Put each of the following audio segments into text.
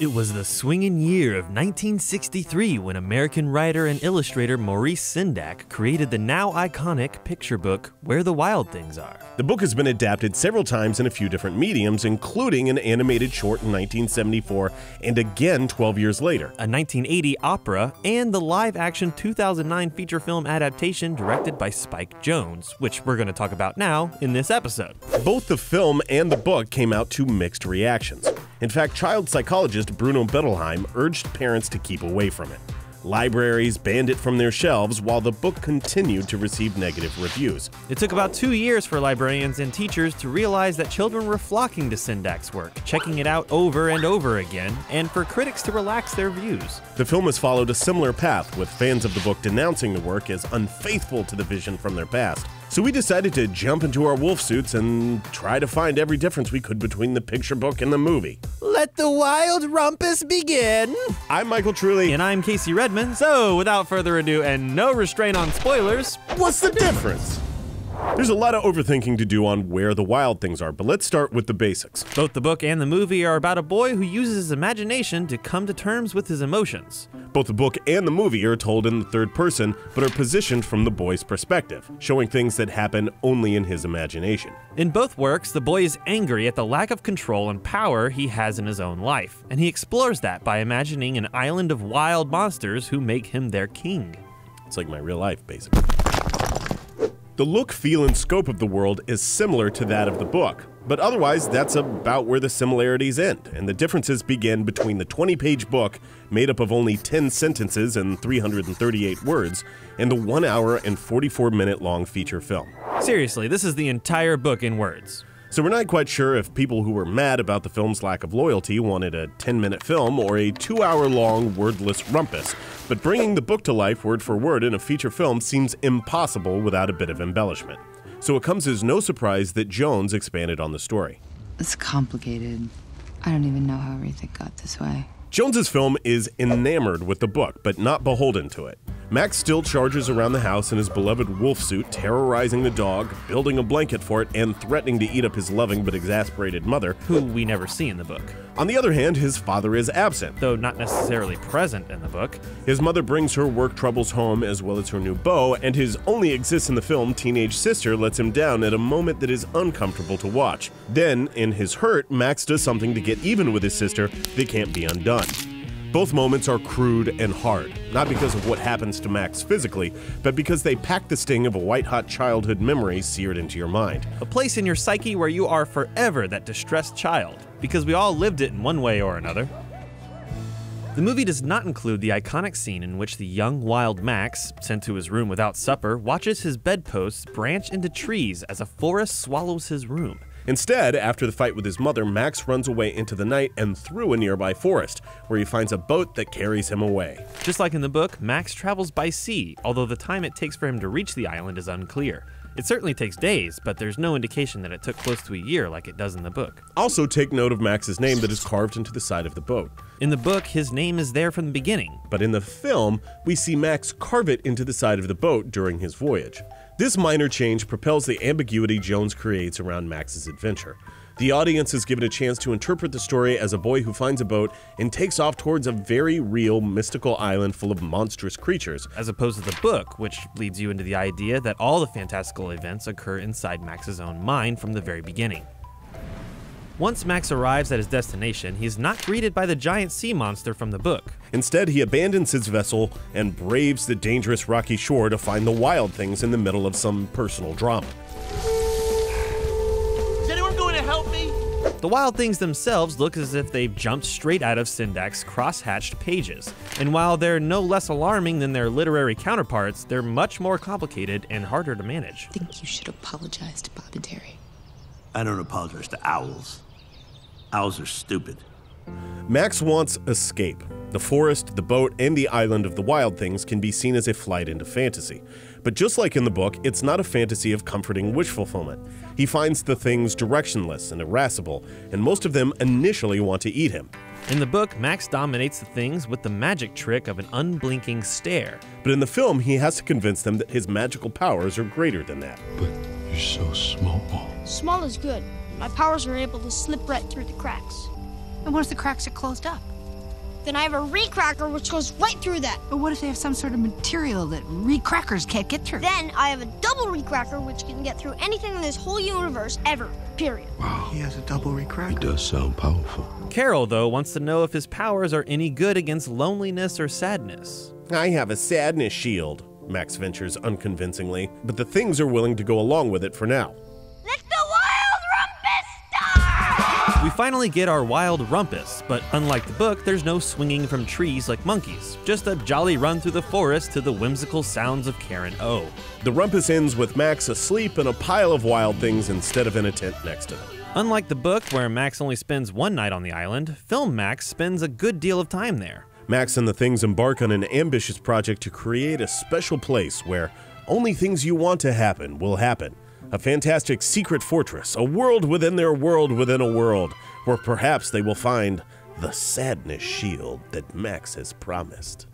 It was the swinging year of 1963 when American writer and illustrator Maurice Sendak created the now iconic picture book, Where the Wild Things Are. The book has been adapted several times in a few different mediums, including an animated short in 1974 and again 12 years later, a 1980 opera, and the live-action 2009 feature film adaptation directed by Spike Jonze, which we're going to talk about now in this episode. Both the film and the book came out to mixed reactions. In fact, child psychologist Bruno Bettelheim urged parents to keep away from it. Libraries banned it from their shelves, while the book continued to receive negative reviews. It took about 2 years for librarians and teachers to realize that children were flocking to Sendak's work, checking it out over and over again, and for critics to relax their views. The film has followed a similar path, with fans of the book denouncing the work as unfaithful to the vision from their past. So we decided to jump into our wolf suits and try to find every difference we could between the picture book and the movie. Let the wild rumpus begin! I'm Michael Trulli. And I'm Casey Redmond. So without further ado and no restraint on spoilers, what's the difference? There's a lot of overthinking to do on Where the Wild Things Are, but let's start with the basics. Both the book and the movie are about a boy who uses his imagination to come to terms with his emotions. Both the book and the movie are told in the third person, but are positioned from the boy's perspective, showing things that happen only in his imagination. In both works, the boy is angry at the lack of control and power he has in his own life, and he explores that by imagining an island of wild monsters who make him their king. It's like my real life, basically. The look, feel, and scope of the world is similar to that of the book, but otherwise that's about where the similarities end, and the differences begin between the 20-page book, made up of only 10 sentences and 338 words, and the 1 hour and 44-minute long feature film. Seriously, this is the entire book in words. So we're not quite sure if people who were mad about the film's lack of loyalty wanted a 10-minute film or a 2-hour-long wordless rumpus, but bringing the book to life word for word in a feature film seems impossible without a bit of embellishment. So it comes as no surprise that Jonze expanded on the story. It's complicated. I don't even know how everything got this way. Jonze's film is enamored with the book, but not beholden to it. Max still charges around the house in his beloved wolf suit, terrorizing the dog, building a blanket for it, and threatening to eat up his loving but exasperated mother, who we never see in the book. On the other hand, his father is absent, though not necessarily present in the book. His mother brings her work troubles home as well as her new beau, and his only exists in the film teenage sister lets him down at a moment that is uncomfortable to watch. Then, in his hurt, Max does something to get even with his sister that can't be undone. Both moments are crude and hard, not because of what happens to Max physically, but because they pack the sting of a white-hot childhood memory seared into your mind. A place in your psyche where you are forever that distressed child, because we all lived it in one way or another. The movie does not include the iconic scene in which the young wild Max, sent to his room without supper, watches his bedposts branch into trees as a forest swallows his room. Instead, after the fight with his mother, Max runs away into the night and through a nearby forest, where he finds a boat that carries him away. Just like in the book, Max travels by sea, although the time it takes for him to reach the island is unclear. It certainly takes days, but there's no indication that it took close to a year like it does in the book. Also take note of Max's name that is carved into the side of the boat. In the book, his name is there from the beginning. But in the film, we see Max carve it into the side of the boat during his voyage. This minor change propels the ambiguity Jonze creates around Max's adventure. The audience is given a chance to interpret the story as a boy who finds a boat and takes off towards a very real, mystical island full of monstrous creatures, as opposed to the book, which leads you into the idea that all the fantastical events occur inside Max's own mind from the very beginning. Once Max arrives at his destination, he is not greeted by the giant sea monster from the book. Instead, he abandons his vessel and braves the dangerous rocky shore to find the wild things in the middle of some personal drama. Is anyone going to help me? The wild things themselves look as if they've jumped straight out of Sendak's cross-hatched pages, and while they're no less alarming than their literary counterparts, they're much more complicated and harder to manage. I think you should apologize to Bob and Terry. I don't apologize to owls. Owls are stupid. Max wants escape. The forest, the boat, and the island of the wild things can be seen as a flight into fantasy. But just like in the book, it's not a fantasy of comforting wish fulfillment. He finds the things directionless and irascible, and most of them initially want to eat him. In the book, Max dominates the things with the magic trick of an unblinking stare. But in the film, he has to convince them that his magical powers are greater than that. But you're so small. Small is good. My powers are able to slip right through the cracks. And what if the cracks are closed up? Then I have a recracker which goes right through that. But what if they have some sort of material that recrackers can't get through? Then I have a double recracker which can get through anything in this whole universe ever, period. Wow. He has a double recracker. He does sound powerful. Carol, though, wants to know if his powers are any good against loneliness or sadness. I have a sadness shield, Max ventures unconvincingly, but the things are willing to go along with it for now. We finally get our wild rumpus, but unlike the book, there's no swinging from trees like monkeys, just a jolly run through the forest to the whimsical sounds of Karen O. The rumpus ends with Max asleep in a pile of wild things instead of in a tent next to them. Unlike the book, where Max only spends one night on the island, film Max spends a good deal of time there. Max and the things embark on an ambitious project to create a special place where only things you want to happen will happen. A fantastic secret fortress, a world within a world, where perhaps they will find the sadness shield that Max has promised.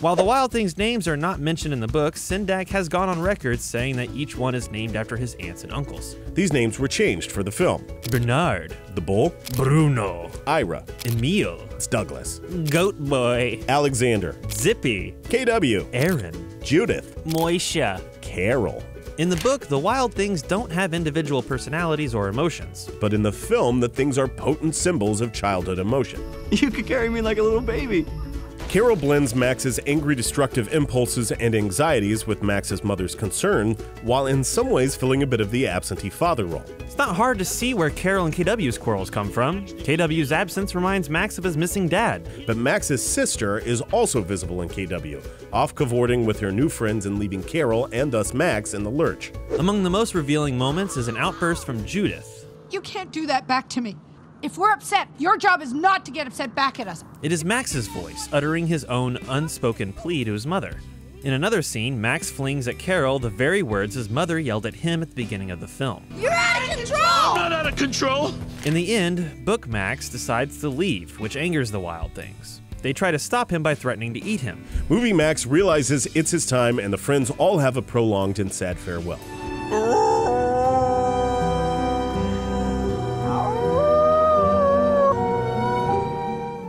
While the Wild Things names are not mentioned in the book, Sendak has gone on record saying that each one is named after his aunts and uncles. These names were changed for the film. Bernard. The Bull. Bruno. Ira. Emil. It's Douglas. Goat Boy. Alexander. Zippy. KW. Aaron. Judith. Moisha. Carol. In the book, the wild things don't have individual personalities or emotions. But in the film, the things are potent symbols of childhood emotion. You could carry me like a little baby. Carol blends Max's angry, destructive impulses and anxieties with Max's mother's concern, while in some ways filling a bit of the absentee father role. It's not hard to see where Carol and KW's quarrels come from. KW's absence reminds Max of his missing dad. But Max's sister is also visible in KW, off cavorting with her new friends and leaving Carol and thus Max in the lurch. Among the most revealing moments is an outburst from Judith. You can't do that back to me. If we're upset, your job is not to get upset back at us. It is Max's voice, uttering his own unspoken plea to his mother. In another scene, Max flings at Carol the very words his mother yelled at him at the beginning of the film. You're out of control! I'm not out of control! In the end, Book Max decides to leave, which angers the wild things. They try to stop him by threatening to eat him. Movie Max realizes it's his time, and the friends all have a prolonged and sad farewell.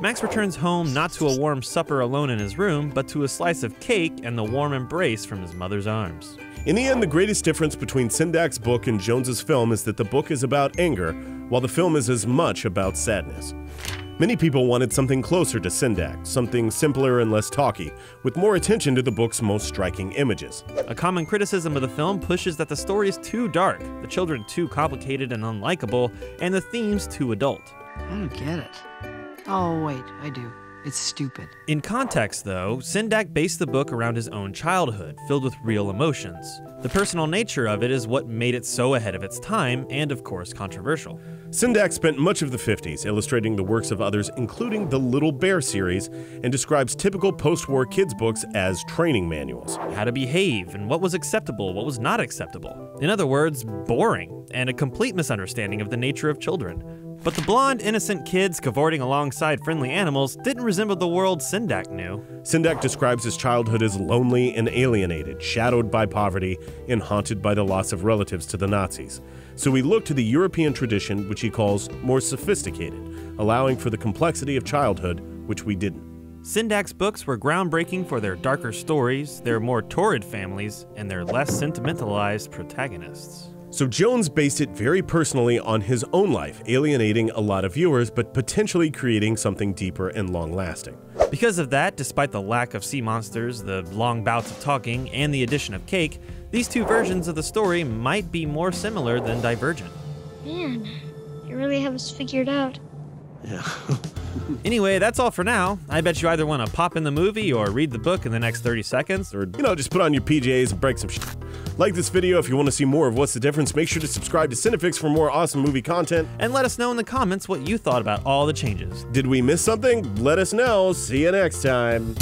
Max returns home not to a warm supper alone in his room, but to a slice of cake and the warm embrace from his mother's arms. In the end, the greatest difference between Sendak's book and Jones's film is that the book is about anger, while the film is as much about sadness. Many people wanted something closer to Sendak, something simpler and less talky, with more attention to the book's most striking images. A common criticism of the film pushes that the story is too dark, the children too complicated and unlikable, and the themes too adult. I don't get it. Oh, wait, I do. It's stupid. In context, though, Sendak based the book around his own childhood, filled with real emotions. The personal nature of it is what made it so ahead of its time and, of course, controversial. Sendak spent much of the 50s illustrating the works of others, including the Little Bear series, and describes typical post-war kids' books as training manuals. How to behave, and what was acceptable, what was not acceptable. In other words, boring, and a complete misunderstanding of the nature of children. But the blonde, innocent kids cavorting alongside friendly animals didn't resemble the world Sendak knew. Sendak describes his childhood as lonely and alienated, shadowed by poverty, and haunted by the loss of relatives to the Nazis. So he looked to the European tradition, which he calls more sophisticated, allowing for the complexity of childhood, which we didn't. Sendak's books were groundbreaking for their darker stories, their more torrid families, and their less sentimentalized protagonists. So Jones based it very personally on his own life, alienating a lot of viewers, but potentially creating something deeper and long-lasting. Because of that, despite the lack of sea monsters, the long bouts of talking, and the addition of cake, these two versions of the story might be more similar than divergent. Man, you really have us figured out. Yeah. Anyway, that's all for now. I bet you either want to pop in the movie or read the book in the next 30 seconds, or, you know, just put on your PJs and break some shit. Like this video if you want to see more of What's the Difference. Make sure to subscribe to Cinefix for more awesome movie content. And let us know in the comments what you thought about all the changes. Did we miss something? Let us know. See you next time.